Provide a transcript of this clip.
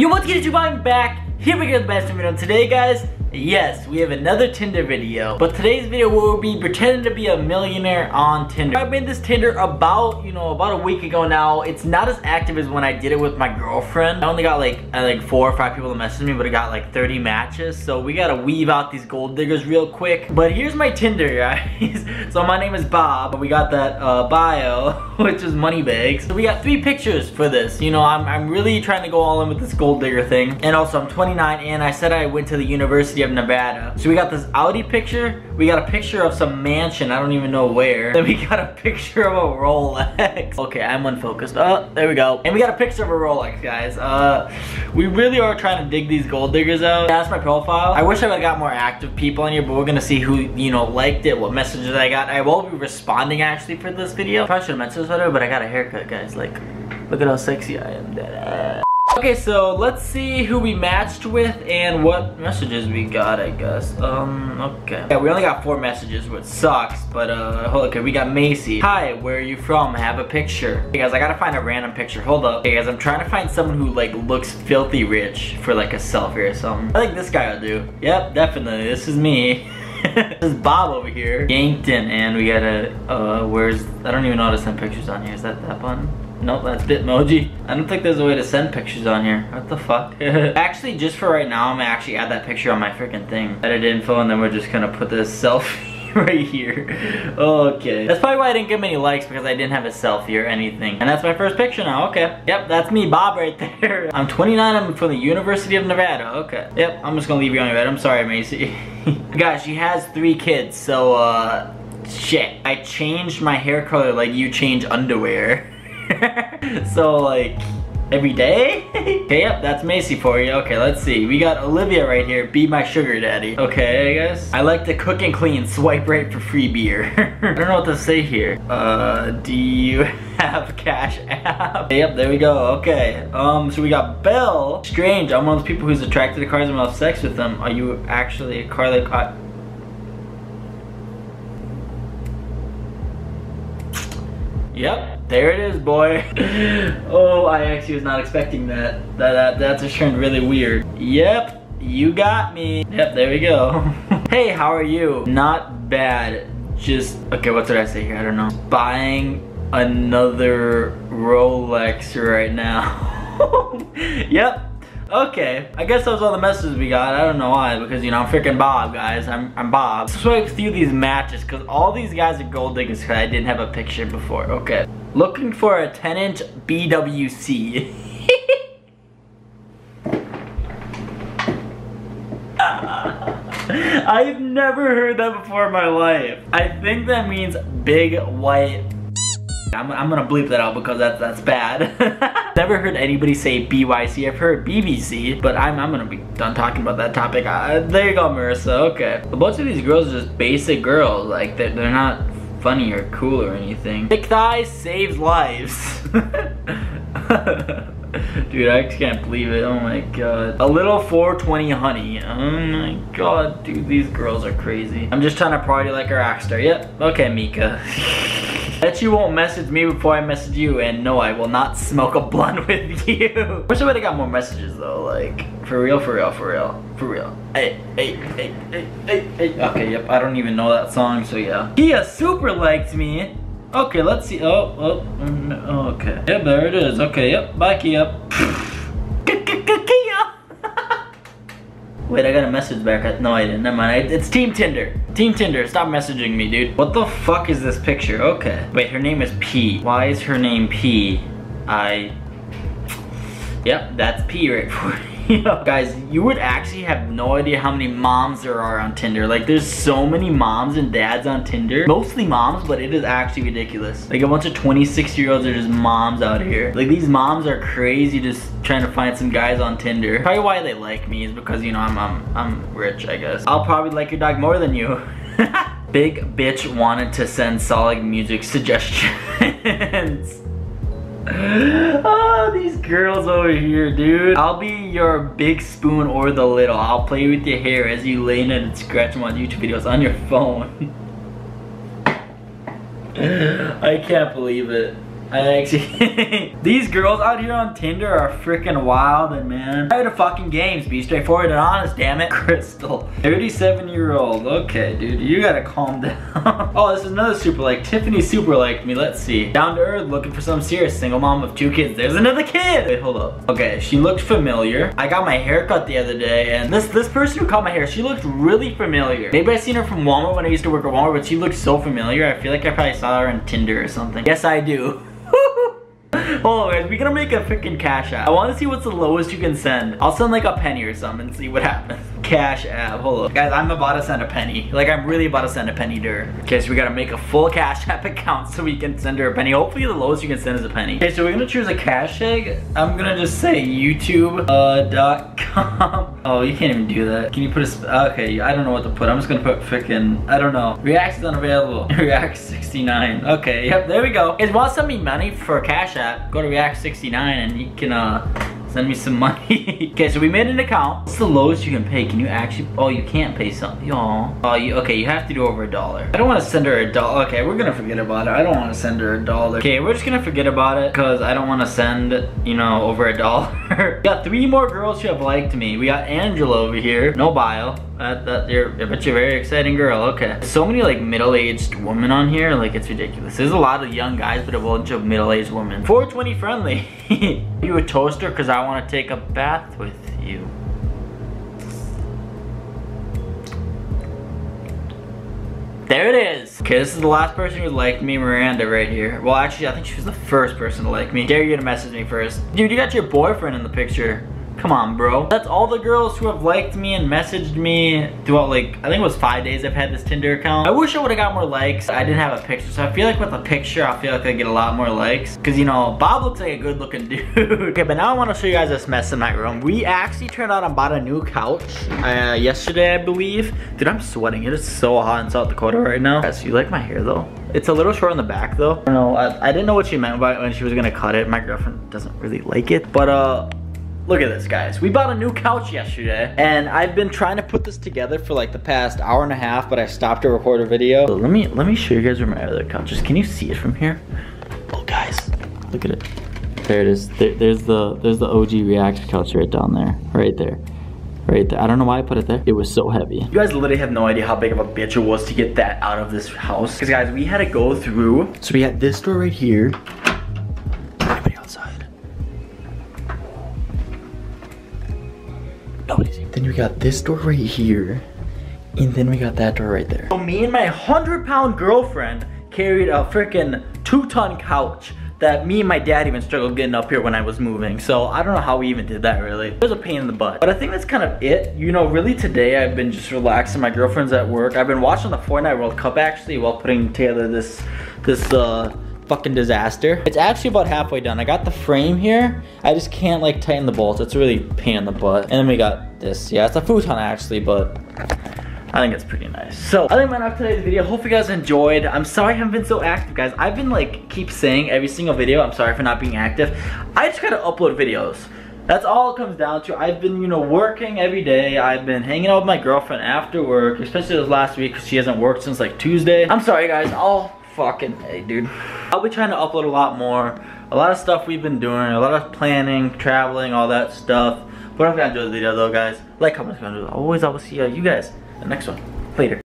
Yo, what's good YouTube? I'm back. Here we go with the best video today, guys. Yes, we have another Tinder video, but today's video will be pretending to be a millionaire on Tinder. I made this Tinder about a week ago now. It's not as active as when I did it with my girlfriend. I only got like 4 or 5 people that messaged me, but I got like 30 matches. So we gotta weave out these gold diggers real quick. But here's my Tinder, guys. So my name is Bob. We got that bio, which is money bags. So we got 3 pictures for this. You know, I'm really trying to go all in with this gold digger thing. And also I'm 29 and I said I went to the university of Nevada. So we got this Audi picture, we got a picture of some mansion, I don't even know where, then we got a picture of a Rolex. Okay, I'm unfocused. Oh, there we go. And we got a picture of a Rolex, guys. We really are trying to dig these gold diggers out. That's my profile. I wish I would've got more active people in here, but we're gonna see who, you know, liked it, what messages I got. I will be responding actually for this video. I probably should've mentioned this video, but I got a haircut, guys. Like, look at how sexy I am. Okay, so let's see who we matched with and what messages we got, I guess. Okay. Yeah, we only got 4 messages, which sucks, but hold on, okay, we got Macy. Hi, where are you from? Have a picture. Hey guys, I gotta find a random picture. Hold up. Hey guys, I'm trying to find someone who like looks filthy rich for like a selfie or something. I think this guy will do. Yep, definitely. This is me. This is Bob over here. Yankton, and we got a, where's, I don't even know how to send pictures on here. Is that that button? Nope, that's Bitmoji. I don't think there's a way to send pictures on here. What the fuck? Actually, just for right now, I'm gonna actually add that picture on my freaking thing. Edit info, and then we're just gonna put this selfie right here. Okay. That's probably why I didn't get many likes, because I didn't have a selfie or anything. And that's my first picture now, okay. Yep, that's me, Bob, right there. I'm 29, I'm from the University of Nevada, okay. Yep, I'm just gonna leave you on your bed. I'm sorry, Macy. Guys, she has 3 kids, so, shit. I changed my hair color like you change underwear. So like every day? Okay, yep, that's Macy for you. Okay, let's see. We got Olivia right here. Be my sugar daddy. Okay, I guess. I like to cook and clean. Swipe right for free beer. I don't know what to say here. Do you have Cash App? Yep, there we go. Okay. So we got Belle. Strange. I'm one of those people who's attracted to cars and will have sex with them. Are you actually a car that caught? Yep, there it is, boy. Oh, I actually was not expecting that. That's just turned really weird. Yep, you got me. Yep, there we go. Hey, how are you? Not bad. Just, okay, what did I say here? I don't know. Buying another Rolex right now. Yep. Okay, I guess that was all the messages we got. I don't know why, because you know, I'm freaking Bob, guys. I'm Bob. Let's swipe through these matches, because all these guys are gold diggers, because I didn't have a picture before. Okay. Looking for a 10-inch BWC. I've never heard that before in my life. I think that means big white. I'm gonna bleep that out because that's bad. Never heard anybody say BYC. I've heard BBC, but I'm gonna be done talking about that topic. There you go, Marissa. Okay. But most of these girls are just basic girls. Like, they're not funny or cool or anything. Thick thighs saves lives. Dude, I can't believe it. Oh my god. A little 420 honey. Oh my god, dude, these girls are crazy. I'm just trying to party like a rock star. Yep. Okay, Mika. Bet you won't message me before I message you, and no, I will not smoke a blunt with you. Wish I would've got more messages though, like, for real. Hey. Okay, yep, I don't even know that song, so yeah. Kia super liked me. Okay, let's see, oh, okay. Yep, there it is, okay, yep, bye Kia. Kia! Wait, I got a message back. No, I didn't. Never mind. It's Team Tinder. Team Tinder, stop messaging me, dude. What the fuck is this picture? Okay. Wait, her name is P. Why is her name P? Yep, that's P right for you. Guys, you would actually have no idea how many moms there are on Tinder. Like, there's so many moms and dads on Tinder. Mostly moms, but it is actually ridiculous. Like, a bunch of 26-year-olds are just moms out here. Like, these moms are crazy just trying to find some guys on Tinder. Probably why they like me is because, you know, I'm rich, I guess. I'll probably like your dog more than you. Big bitch wanted to send solid music suggestions. Oh, these girls over here, dude. I'll be your big spoon or the little. I'll play with your hair as you lay in and scratch them on YouTube videos on your phone. I can't believe it. These girls out here on Tinder are freaking wild, and man, tired of fucking games. Be straightforward and honest, damn it. Crystal, 37-year-old. Okay, dude, you gotta calm down. Oh, this is another super like. Tiffany super liked me. Let's see. Down to earth, looking for some serious single mom of 2 kids. There's another kid. Wait, hold up. Okay, she looked familiar. I got my hair cut the other day, and this person who cut my hair, she looked really familiar. Maybe I seen her from Walmart when I used to work at Walmart, but she looked so familiar. I feel like I probably saw her on Tinder or something. Yes, I do. Hold on, guys, we're gonna make a freaking Cash App. I wanna see what's the lowest you can send. I'll send like a penny or something and see what happens. Cash App, hold on. Guys, I'm about to send a penny. Like, I'm really about to send a penny to her. Okay, so we gotta make a full Cash App account so we can send her a penny. Hopefully the lowest you can send is a penny. Okay, so we're gonna choose a cash egg. I'm gonna just say youtube.com. Oh, you can't even do that. Can you put a, okay, I don't know what to put. I'm just gonna put freaking, I don't know. Reacts is unavailable. React 69. Okay, yep, there we go. Guys, want to send me money for Cash App, go to React69 and you can send me some money. Okay, so we made an account. What's the lowest you can pay? Can you actually, oh, you can't pay something. Oh, you, okay, you have to do over $1. I don't want to send her $1. Okay, we're gonna forget about it. I don't want to send her $1. Okay, we're just gonna forget about it because I don't want to send, you know, over $1. Got 3 more girls who have liked me. We got Angela over here, no bio. I bet you're a very exciting girl. Okay, so many like middle-aged women on here, like it's ridiculous. There's a lot of young guys, but a bunch of middle-aged women. 420 friendly. You a toaster? Cause I want to take a bath with you. There it is. Okay, this is the last person who liked me, Miranda, right here. Well, actually, I think she was the first person to like me. Dare you to message me first, dude? You got your boyfriend in the picture. Come on, bro. That's all the girls who have liked me and messaged me throughout like, I think it was 5 days I've had this Tinder account. I wish I would've got more likes. I didn't have a picture, so I feel like with a picture, I feel like I get a lot more likes. Cause you know, Bob looks like a good looking dude. Okay, but now I wanna show you guys this mess in my room. We actually turned out and bought a new couch yesterday, I believe. Dude, I'm sweating. It is so hot in South Dakota right now. Guys, you like my hair though? It's a little short on the back though. I don't know, I didn't know what she meant by it when she was gonna cut it. My girlfriend doesn't really like it, but look at this, guys. We bought a new couch yesterday, and I've been trying to put this together for like the past hour and a half, but I stopped to record a video. So let me show you guys where my other couch is. Can you see it from here? Oh, guys, look at it. There it is. There's the OG React couch right down there, right there. Right there. I don't know why I put it there. It was so heavy. You guys literally have no idea how big of a bitch it was to get that out of this house. Because, guys, we had to go through. So we had this door right here. Everybody outside. Then we got this door right here, and then we got that door right there. So me and my 100-pound girlfriend carried a freaking 2-ton couch that me and my dad even struggled getting up here when I was moving. So I don't know how we even did that really. It was a pain in the butt. But I think that's kind of it. You know, really today I've been just relaxing. My girlfriend's at work. I've been watching the Fortnite World Cup actually while putting together this fucking disaster. It's actually about halfway done. I got the frame here. I just can't like tighten the bolts. It's really pain in the butt. And then we got this. Yeah, it's a futon actually, but I think it's pretty nice. So, I think I'm out of today's video. Hope you guys enjoyed. I'm sorry I haven't been so active, guys. I've been like, keep saying every single video, I'm sorry for not being active. I just gotta upload videos. That's all it comes down to. I've been, you know, working every day. I've been hanging out with my girlfriend after work, especially this last week because she hasn't worked since like Tuesday. I'm sorry, guys. I'll fucking hey, dude. I'll be trying to upload a lot more. A lot of stuff we've been doing, a lot of planning, traveling, all that stuff. But if you enjoyed the video though, guys, like, comment, subscribe. Always see you guys in the next one. Later.